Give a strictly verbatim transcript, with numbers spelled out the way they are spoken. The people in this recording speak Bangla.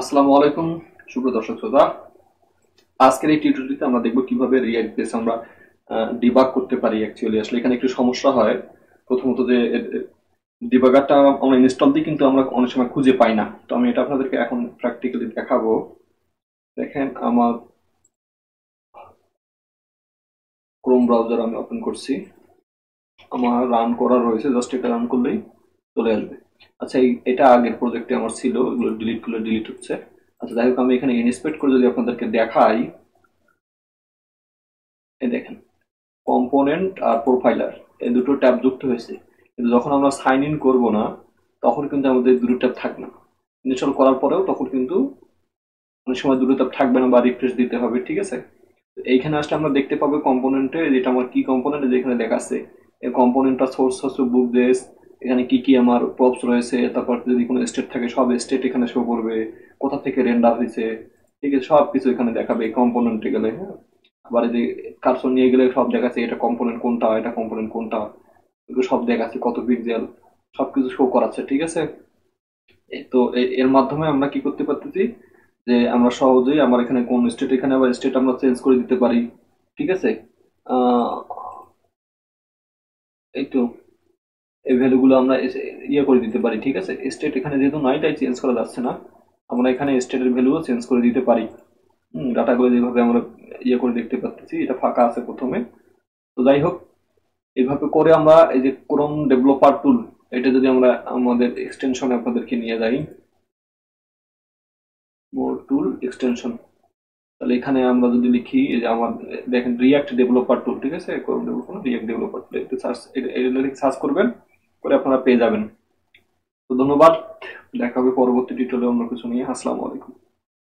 আসসালামু আলাইকুম শুভ দর্শক শ্রোতা আজকের এই টিউটোরিয়ালে আমরা দেখব কিভাবে রিয়্যাক্ট বেস আমরা ডিবাগ করতে পারি। অ্যাকচুয়ালি আসলে এখানে একটু সমস্যা হয়, প্রথমত যে ডিবাগারটা আমরা ইনস্টল দিই কিন্তু আমরা অনেক সময় খুঁজে পাই না, তো আমি এটা আপনাদেরকে এখন প্র্যাকটিক্যালি দেখাবো। দেখেন আমার ক্রোম ব্রাউজার আমি ওপেন করছি, আমার রান করা রয়েছে, জাস্ট এটা রান করলেই চলে আসবে। আচ্ছা এটা আগের প্রজেক্টে আমার ছিল, এগুলো ডিলিট করলে ডিলিট হচ্ছে। আচ্ছা যাই হোক আমি এখানে ইনস্পেক্ট করে যদি আপনাদেরকে দেখাই, এই দেখেন কম্পোনেন্ট আর প্রোফাইলার এই দুটো ট্যাব যুক্ত হয়েছে, কিন্তু যখন আমরা সাইন ইন করবো না তখন কিন্তু আমাদের দুটো ট্যাব থাকবে না। ইনস্টল করার পরেও তখন কিন্তু অনেক সময় দুটো ট্যাব থাকবে না বা রিফ্রেশ দিতে হবে, ঠিক আছে। এইখানে আসলে আমরা দেখতে পাবো কম্পোনেন্টে যেটা আমার কি কম্পোনেন্ট যেখানে দেখাচ্ছে এই কম্পোনেন্টটা সোর্স হচ্ছে বুক ডেস, এখানে কি কি আমার প্রপস রয়েছে, তারপর যদি কোনো স্টেট থাকে সব স্টেট এখানে শো করবে, কোথা থেকে রেন্ডার হয়েছে, ঠিক আছে সব কিছু এখানে দেখাবে কম্পোনেন্টে গেলে। হ্যাঁ আবার যদি কার্সর নিয়ে গেলে সব দেখাচ্ছে এটা কম্পোনেন্ট কোনটা, এটা কম্পোনেন্ট কোনটা, এগুলো সব দেখাচ্ছে, কত পিক্সেল সব কিছু শো করাচ্ছে, ঠিক আছে। তো এর মাধ্যমে আমরা কি করতে পারতেছি যে আমরা সহজেই আমার এখানে কোন স্টেট, এখানে আবার স্টেট আমরা চেঞ্জ করে দিতে পারি, ঠিক আছে। এই তো এই ভ্যালুগুলো আমরা ইয়ে করে দিতে পারি, ঠিক আছে। স্টেট এখানে যেহেতু নাই তাই চেঞ্জ করা যাচ্ছে না, আমরা এখানে স্টেটের ভ্যালুও চেঞ্জ করে দিতে পারি। হুম ডাটাগুলো যেভাবে আমরা ইয়ে করে দেখতে পাচ্ছি এটা ফাঁকা আছে প্রথমে, তো যাই হোক এইভাবে করে আমরা এই যে ক্রোম ডেভেলপার টুল এটা যদি আমরা আমাদের এক্সটেনশনে আপনাদেরকে নিয়ে যাই, মোর টুল এক্সটেনশন, তাহলে এখানে আমরা যদি লিখি এই যে আমার দেখেন রিয়াক্ট ডেভেলপার টুল, ঠিক আছে, Chrome developer React developer tool এটা সার্চ এটা সার্চ করবেন করে আপনারা পেয়ে যাবেন। তো ধন্যবাদ, দেখা হবে পরবর্তী টিউটোরিয়ালে অন্য কিছু নিয়ে। আসসালামু আলাইকুম।